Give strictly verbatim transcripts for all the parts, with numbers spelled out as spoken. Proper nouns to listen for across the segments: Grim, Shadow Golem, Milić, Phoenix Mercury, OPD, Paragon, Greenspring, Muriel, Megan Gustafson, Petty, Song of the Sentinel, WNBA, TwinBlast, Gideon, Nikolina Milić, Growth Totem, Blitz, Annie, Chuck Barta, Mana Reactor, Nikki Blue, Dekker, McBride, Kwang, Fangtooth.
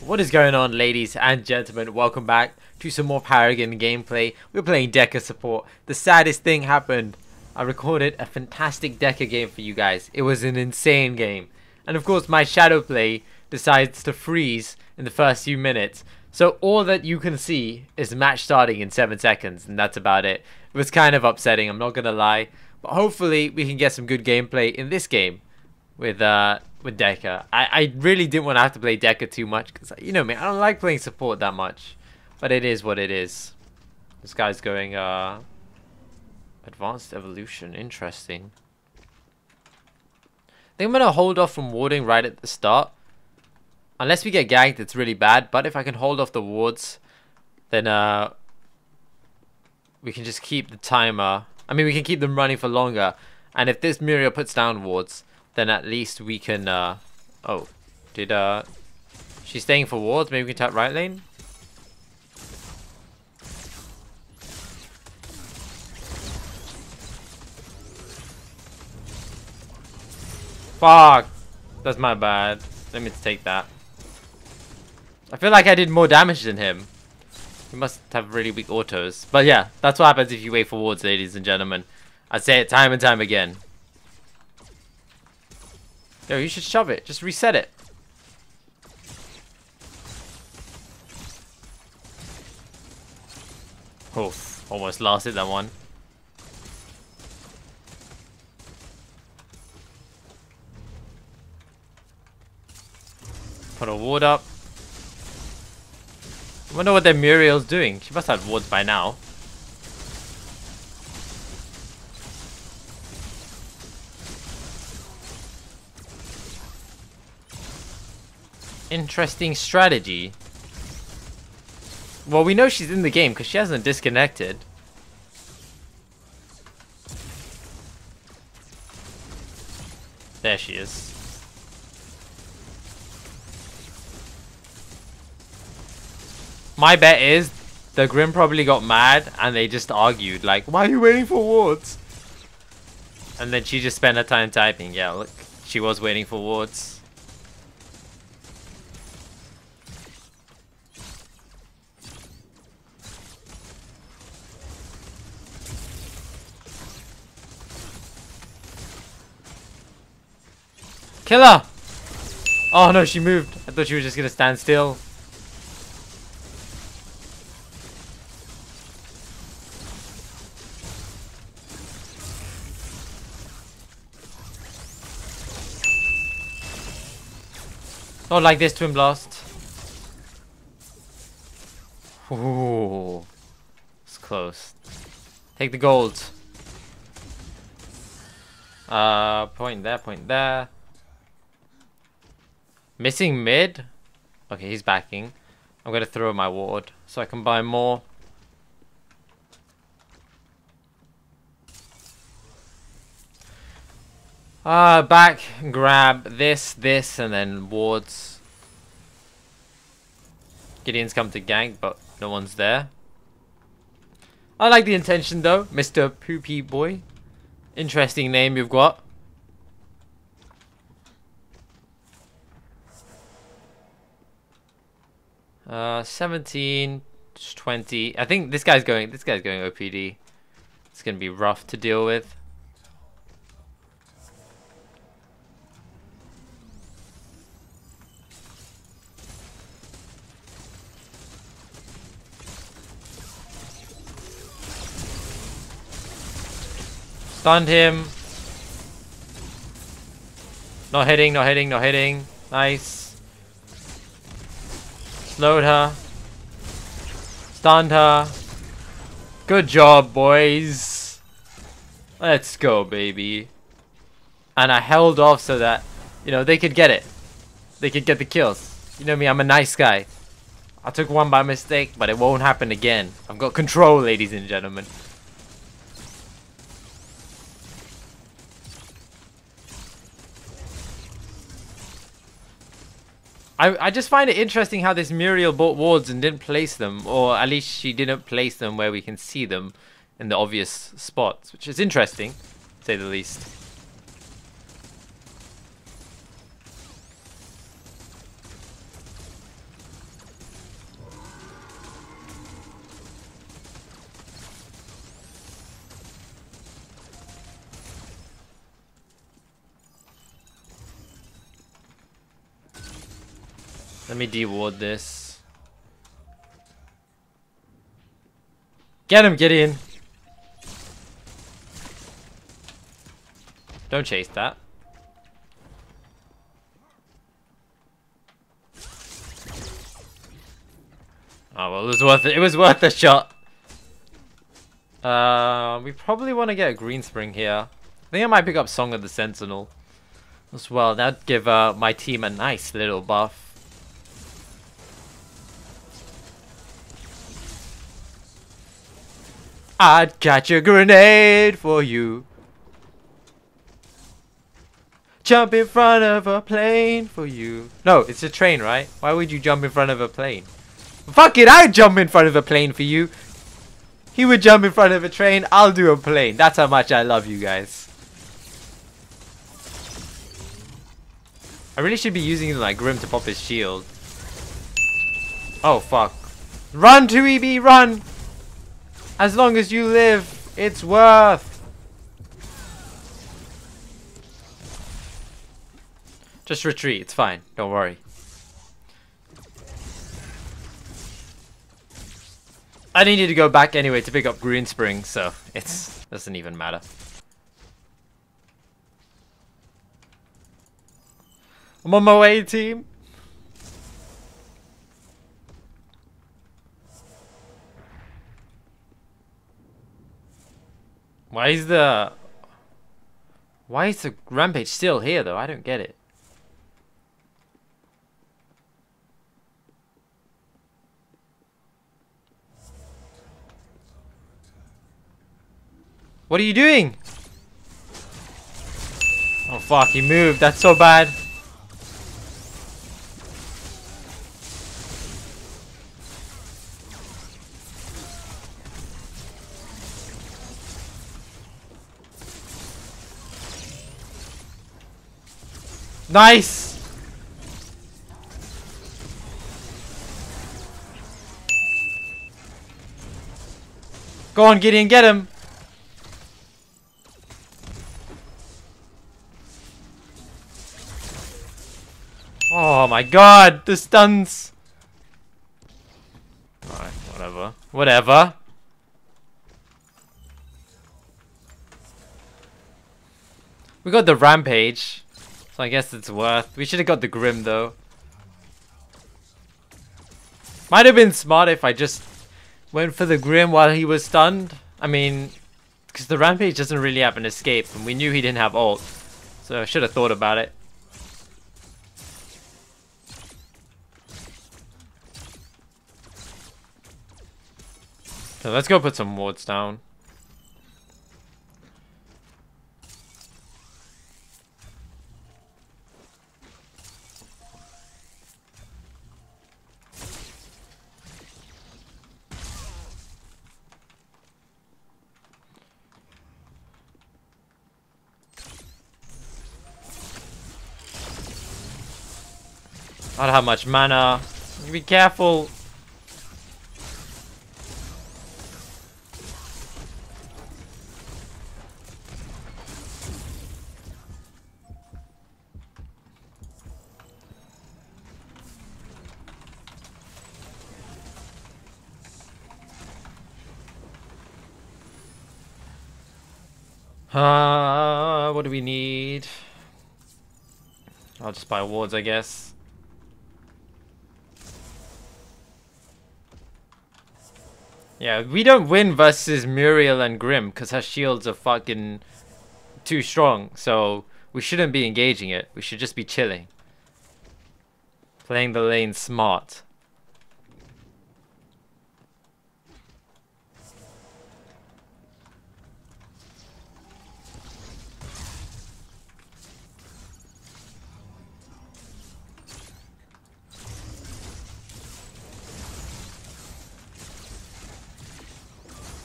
What is going on, ladies and gentlemen? Welcome back to some more Paragon gameplay. We're playing Dekker support. The saddest thing happened. I recorded a fantastic Dekker game for you guys. It was an insane game. And of course my shadow play decides to freeze in the first few minutes. So all that you can see is the match starting in seven seconds, and that's about it. It was kind of upsetting, I'm not gonna lie. But hopefully we can get some good gameplay in this game with uh with Dekker. I, I really didn't want to have to play Dekker too much because, you know me, I don't like playing support that much. But it is what it is. This guy's going uh advanced evolution, interesting. I think I'm gonna hold off from warding right at the start. Unless we get ganked, it's really bad, but if I can hold off the wards, then uh we can just keep the timer. I mean, we can keep them running for longer. And if this Muriel puts down wards, then at least we can, uh, oh, did, uh, she's staying for wards, maybe we can tap right lane? Fuck, that's my bad, let me take that. I feel like I did more damage than him. He must have really weak autos, but yeah, that's what happens if you wait for wards, ladies and gentlemen. I say it time and time again. Yo, you should shove it. Just reset it. Oh, almost lost it, that one. Put a ward up. I wonder what that Muriel's doing. She must have wards by now. Interesting strategy. Well, we know she's in the game because she hasn't disconnected. There she is. My bet is the Grim probably got mad and they just argued like, why are you waiting for wards? And then she just spent her time typing. Yeah, look, she was waiting for wards. Kill her! Oh no, she moved. I thought she was just gonna stand still. Not like this, TwinBlast. Ooh, it's close. Take the gold. Uh, point there, point there. Missing mid? Okay, he's backing. I'm going to throw my ward so I can buy more. Uh, back, grab this, this, and then wards. Gideon's come to gank, but no one's there. I like the intention though, Mister Poopy Boy. Interesting name you've got. Uh, seventeen, twenty. I think this guy's going, this guy's going O P D. It's going to be rough to deal with. Stunned him. Not hitting, not hitting, not hitting. Nice. Slowed her. Stunned her. Good job, boys. Let's go, baby. And I held off so that, you know, they could get it. They could get the kills. You know me, I'm a nice guy. I took one by mistake, but it won't happen again. I've got control, ladies and gentlemen. I, I just find it interesting how this Muriel bought wards and didn't place them, or at least she didn't place them where we can see them in the obvious spots, which is interesting, to say the least. Let me de-ward this. Get him, Gideon! Don't chase that. Oh well, it was worth it. It was worth a shot. Uh, we probably want to get a Greenspring here. I think I might pick up Song of the Sentinel as well. That'd give uh, my team a nice little buff. I'd catch a grenade for you. Jump in front of a plane for you. No, it's a train, right? Why would you jump in front of a plane? Fuck it, I'd jump in front of a plane for you. He would jump in front of a train, I'll do a plane. That's how much I love you guys. I really should be using like Grim to pop his shield. Oh fuck. Run two E B, run! As long as you live, it's worth. Just retreat, it's fine, don't worry. I needed to go back anyway to pick up Greenspring, so it's doesn't even matter. I'm on my way, team. Why is the... Why is the rampage still here though? I don't get it. What are you doing? Oh fuck, he moved. That's so bad. Nice! Go on, Gideon, get him! Oh my god, the stuns! Alright, whatever. Whatever! We got the rampage. So I guess it's worth. We should have got the Grim though. Might have been smart if I just went for the Grim while he was stunned. I mean, because the rampage doesn't really have an escape, and we knew he didn't have ult, so I should have thought about it. So let's go put some wards down. I don't have much mana. Be careful. Uh, what do we need? I'll just buy wards, I guess. Yeah, we don't win versus Muriel and Grim because her shields are fucking too strong. So we shouldn't be engaging it. We should just be chilling. Playing the lane smart.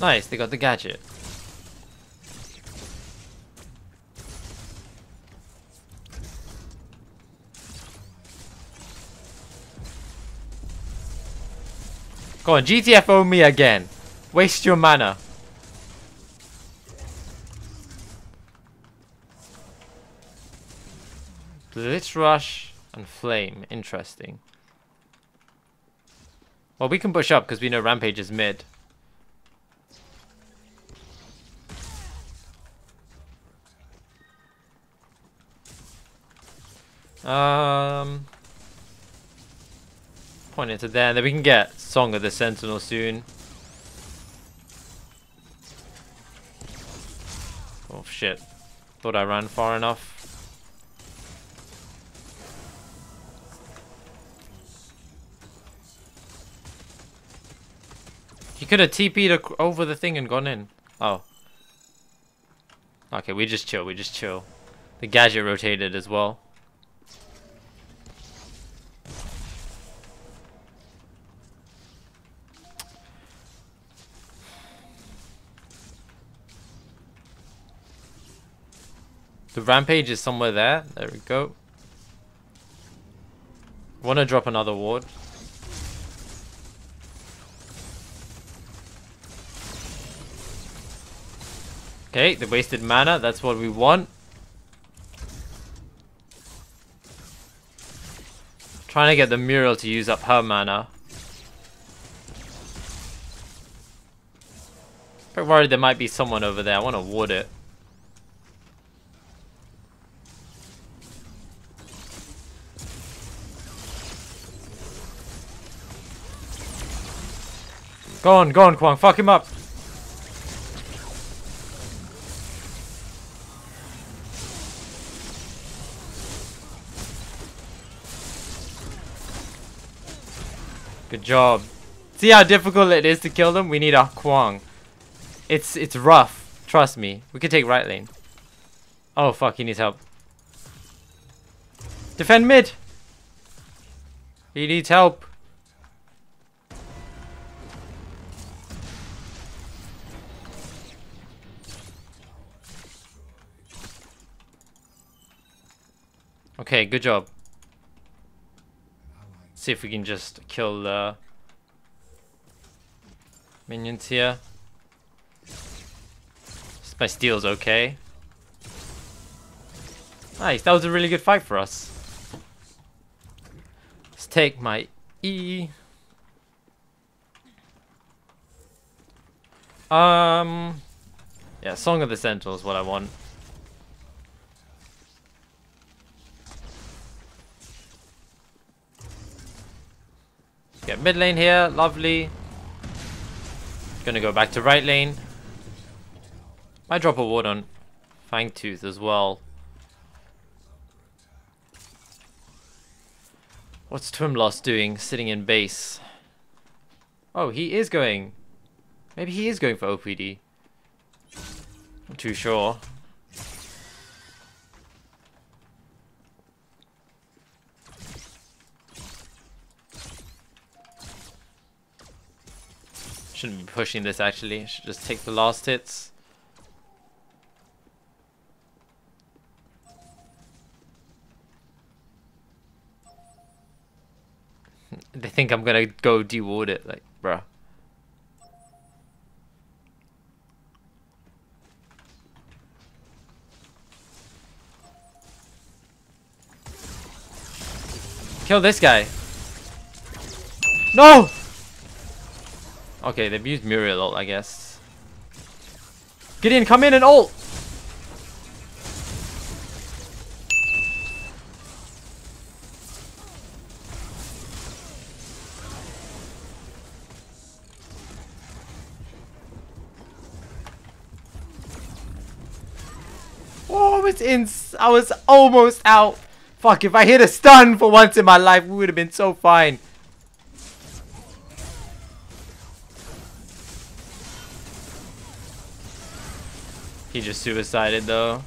Nice, they got the gadget. Go on, G T F O me again. Waste your mana. Blitz rush and flame. Interesting. Well, we can push up because we know Rampage is mid. Um, point it to there. Then we can get Song of the Sentinel soon. Oh shit! Thought I ran far enough. He could have T P'd over the thing and gone in. Oh. Okay, we just chill. We just chill. The gadget rotated as well. The Rampage is somewhere there. There we go. Want to drop another ward. Okay, the wasted mana. That's what we want. Trying to get the Muriel to use up her mana. Bit worried there might be someone over there. I want to ward it. Go on, go on, Kwang. Fuck him up. Good job. See how difficult it is to kill them? We need a Kwang. It's, it's rough. Trust me. We could take right lane. Oh, fuck. He needs help. Defend mid. He needs help. Okay, good job. See if we can just kill the uh, minions here. My steal's okay. Nice, that was a really good fight for us. Let's take my E. Um, yeah, Song of the Sentinel is what I want. Get mid lane here, lovely. Gonna go back to right lane. Might drop a ward on Fangtooth as well. What's TwinBlast doing sitting in base? Oh, he is going. Maybe he is going for O P D. Not too sure. Shouldn't be pushing this actually. Should just take the last hits. They think I'm gonna go deward it, like, bruh. Kill this guy. No! Okay, they've used Muriel ult, I guess. Gideon, come in and ult! Oh, it's in. I was almost out. Fuck, if I hit a stun for once in my life, we would have been so fine. He just suicided though.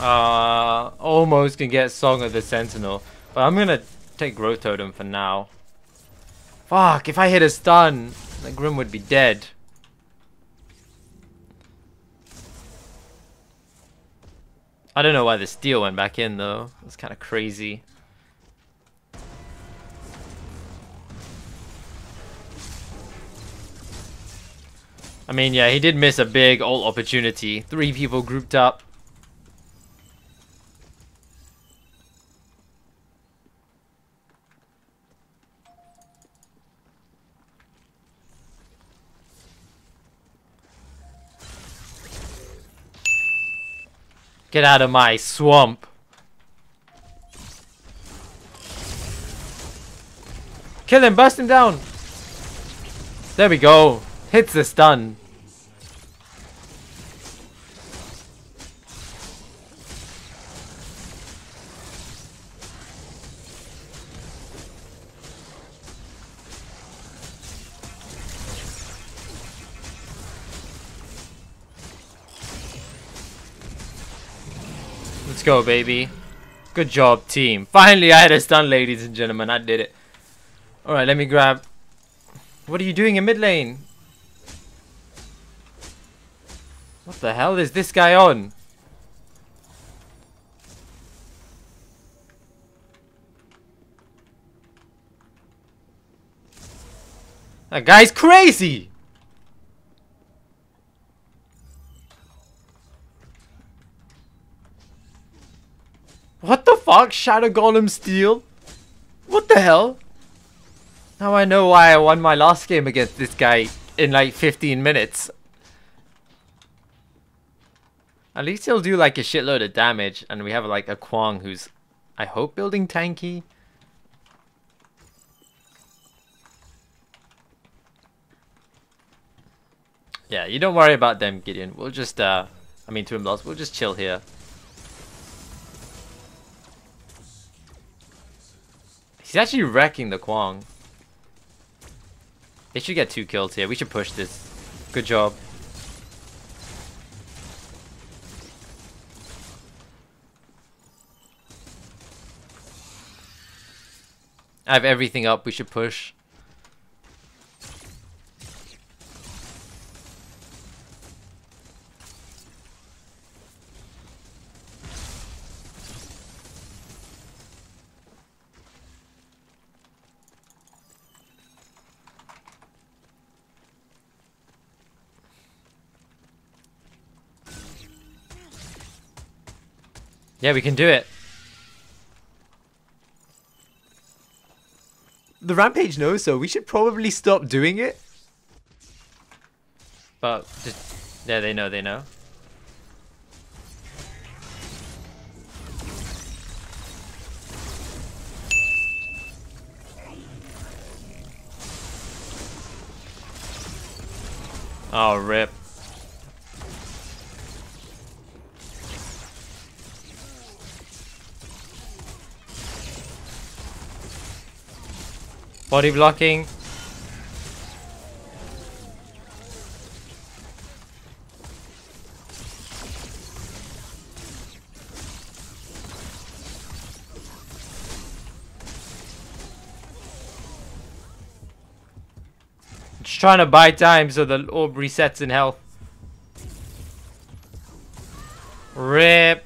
Uh, almost can get Song of the Sentinel. But I'm gonna take Growth Totem for now. Fuck, if I hit a stun, the Grim would be dead. I don't know why the steel went back in though. It's kind of crazy. I mean, yeah, he did miss a big ult opportunity. Three people grouped up. Get out of my swamp. Kill him, burst him down. There we go. Hits the stun. Let's go, baby. Good job, team. Finally, I had a stun, ladies and gentlemen. I did it. Alright, let me grab... What are you doing in mid lane? What the hell is this guy on? That guy's crazy! What the fuck? Shadow Golem steal? What the hell? Now I know why I won my last game against this guy in like fifteen minutes. At least he'll do like a shitload of damage, and we have like a Kwang who's, I hope, building tanky. Yeah, you don't worry about them, Gideon. We'll just, uh, I mean, TwinBlast, we'll just chill here. He's actually wrecking the Kwang. They should get two kills here. We should push this. Good job. I have everything up. We should push. Yeah, we can do it. The Rampage knows, so we should probably stop doing it. But, just, yeah, they know, they know. Oh, rip. Body blocking. Just trying to buy time so the orb resets in health. Rip.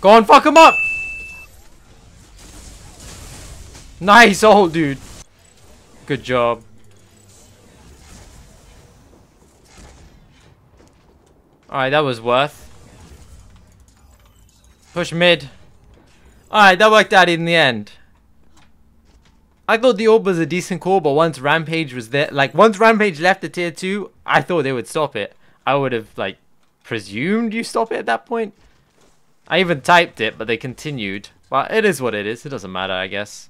Go on, fuck him up! Nice old dude. Good job. Alright, that was worth. Push mid. Alright, that worked out in the end. I thought the orb was a decent call, but once Rampage was there, like, once Rampage left the tier two, I thought they would stop it. I would have, like, presumed you stop it at that point. I even typed it, but they continued. Well, it is what it is. It doesn't matter, I guess.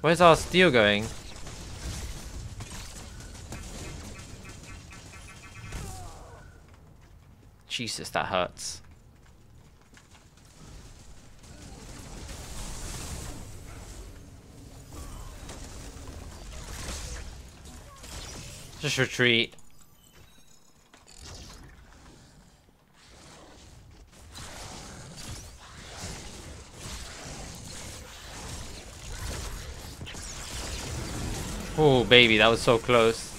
Where's our steel going? Jesus, that hurts. Just retreat. Oh, baby, that was so close.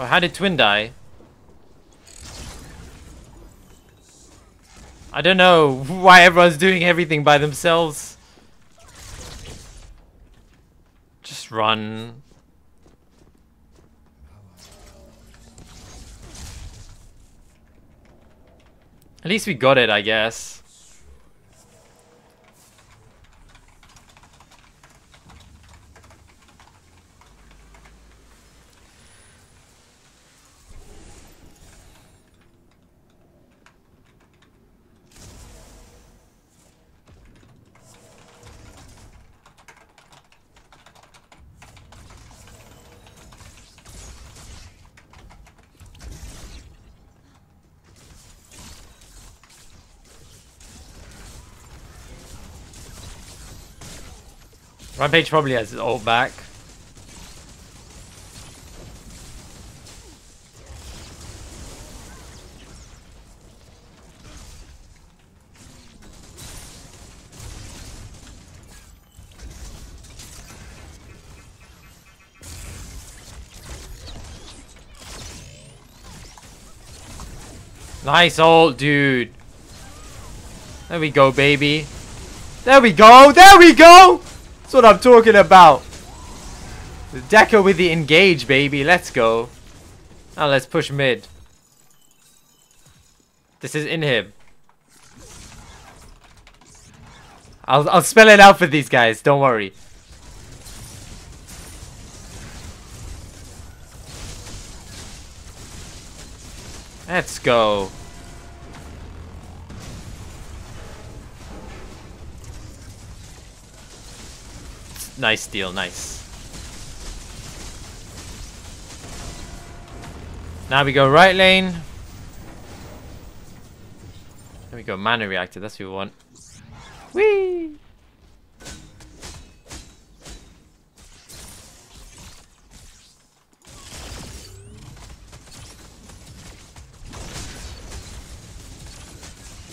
Oh, how did Twin die? I don't know why everyone's doing everything by themselves. Just run. At least we got it, I guess. Rampage probably has his ult back. Nice ult, dude. There we go, baby. There we go. There we go. That's what I'm talking about. Dekker with the engage, baby. Let's go. Now let's push mid. This is inhib. I'll, I'll spell it out for these guys. Don't worry. Let's go. Nice deal, nice. Now we go right lane. There we go, Mana Reactor, that's what we want. Whee! We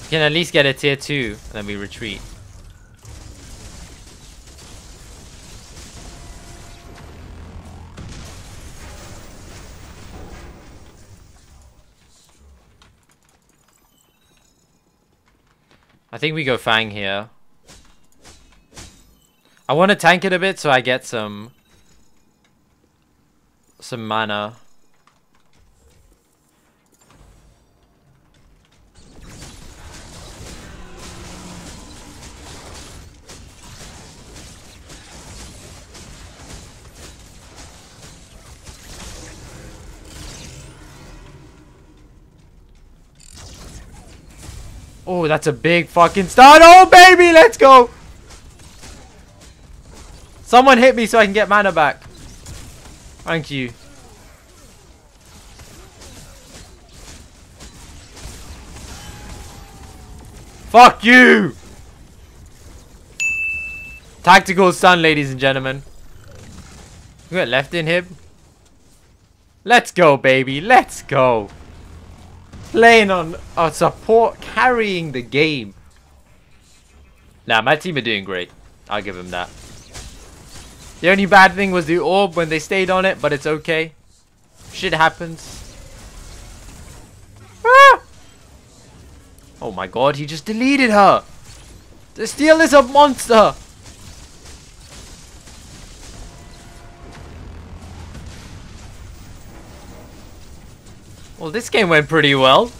can at least get a tier two, and then we retreat. I think we go Fang here. I want to tank it a bit so I get some some mana. Oh, that's a big fucking start. Oh, baby, let's go. Someone hit me so I can get mana back. Thank you. Fuck you. Tactical stun, ladies and gentlemen. We got left in him. Let's go, baby. Let's go. Playing on our support, carrying the game. Nah, my team are doing great. I'll give them that. The only bad thing was the orb when they stayed on it, but it's okay. Shit happens. Ah! Oh my god, he just deleted her. The steal is a monster. Well, this game went pretty well.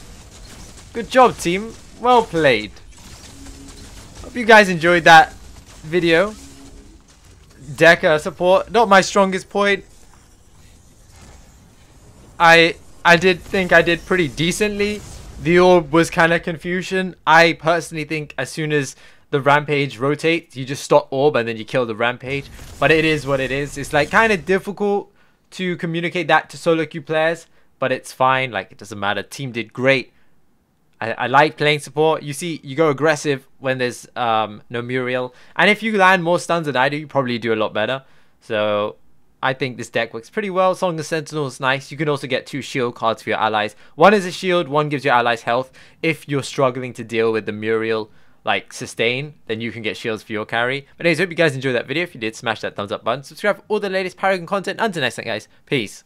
Good job, team. Well played. Hope you guys enjoyed that video. Dekker support, not my strongest point. I I did think I did pretty decently. The orb was kind of confusion. I personally think as soon as the rampage rotates, you just stop orb and then you kill the rampage. But it is what it is. It's like kind of difficult to communicate that to solo queue players. But it's fine, like it doesn't matter. Team did great. I, I like playing support. You see, you go aggressive when there's um, no Muriel. And if you land more stuns than I do, you probably do a lot better. So I think this deck works pretty well. Song of the Sentinel is nice. You can also get two shield cards for your allies. One is a shield, one gives your allies health. If you're struggling to deal with the Muriel, like sustain, then you can get shields for your carry. But anyways, hope you guys enjoyed that video. If you did, smash that thumbs up button. Subscribe for all the latest Paragon content. Until next time, guys. Peace.